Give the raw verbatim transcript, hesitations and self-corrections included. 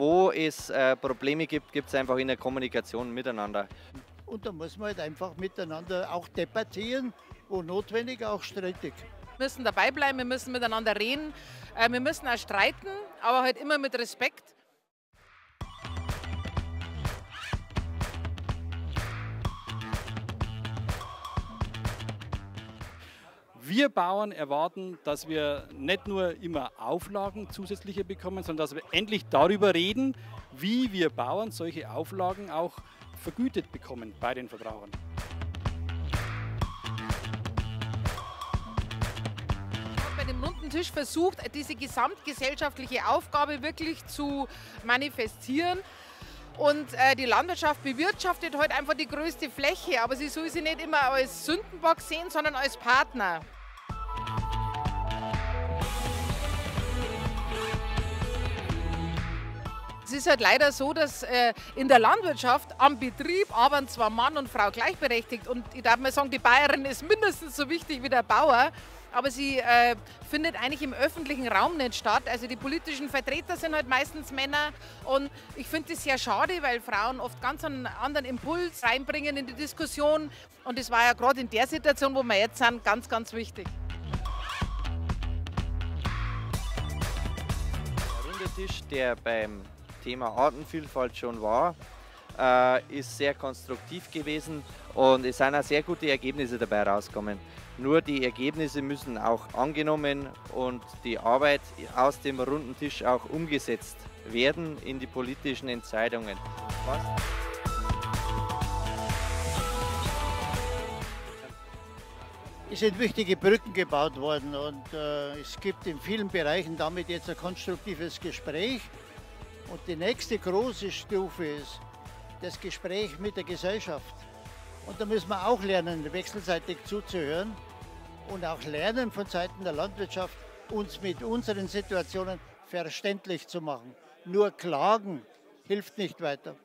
wo es äh, Probleme gibt, gibt es einfach in der Kommunikation miteinander. Und da muss man halt einfach miteinander auch debattieren, wo notwendig, auch strittig. Wir müssen dabei bleiben, wir müssen miteinander reden, äh, wir müssen auch streiten, aber halt immer mit Respekt. Wir Bauern erwarten, dass wir nicht nur immer Auflagen zusätzliche bekommen, sondern dass wir endlich darüber reden, wie wir Bauern solche Auflagen auch vergütet bekommen bei den Verbrauchern. Ich habe bei dem runden Tisch versucht, diese gesamtgesellschaftliche Aufgabe wirklich zu manifestieren. Und äh, die Landwirtschaft bewirtschaftet heute einfach die größte Fläche, aber sie soll sie nicht immer als Sündenbock sehen, sondern als Partner. Es ist halt leider so, dass äh, in der Landwirtschaft am Betrieb arbeiten zwar Mann und Frau gleichberechtigt, und ich darf mal sagen, die Bayerin ist mindestens so wichtig wie der Bauer, aber sie äh, findet eigentlich im öffentlichen Raum nicht statt. Also die politischen Vertreter sind halt meistens Männer, und ich finde das sehr schade, weil Frauen oft ganz einen anderen Impuls reinbringen in die Diskussion, und das war ja gerade in der Situation, wo wir jetzt sind, ganz, ganz wichtig. Der runde Tisch, der beim Thema Artenvielfalt schon war, äh, ist sehr konstruktiv gewesen, und es sind auch sehr gute Ergebnisse dabei rausgekommen. Nur die Ergebnisse müssen auch angenommen und die Arbeit aus dem runden Tisch auch umgesetzt werden in die politischen Entscheidungen. Passt. Es sind wichtige Brücken gebaut worden, und äh, es gibt in vielen Bereichen damit jetzt ein konstruktives Gespräch. Und die nächste große Stufe ist das Gespräch mit der Gesellschaft. Und da müssen wir auch lernen, wechselseitig zuzuhören und auch lernen, von Seiten der Landwirtschaft uns mit unseren Situationen verständlich zu machen. Nur Klagen hilft nicht weiter.